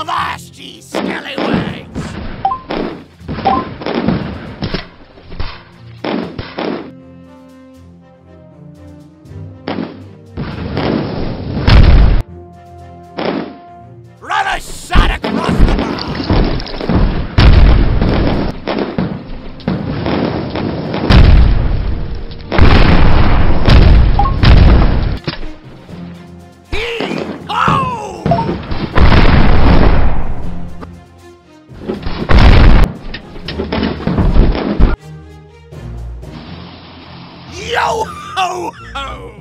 Avast, ye scallywags! Run a shot across the bow! Hee-ho! Yo ho ho!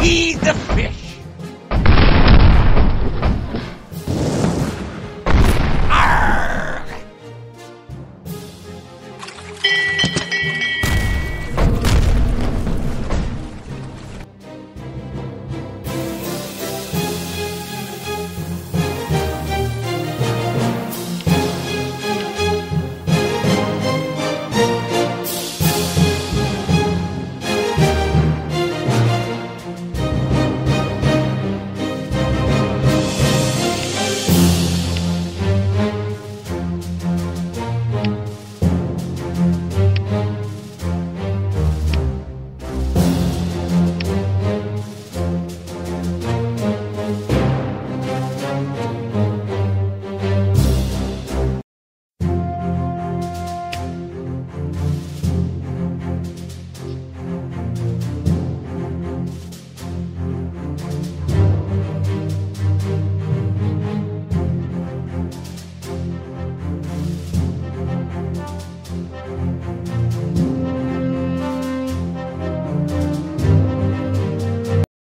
He's the fish.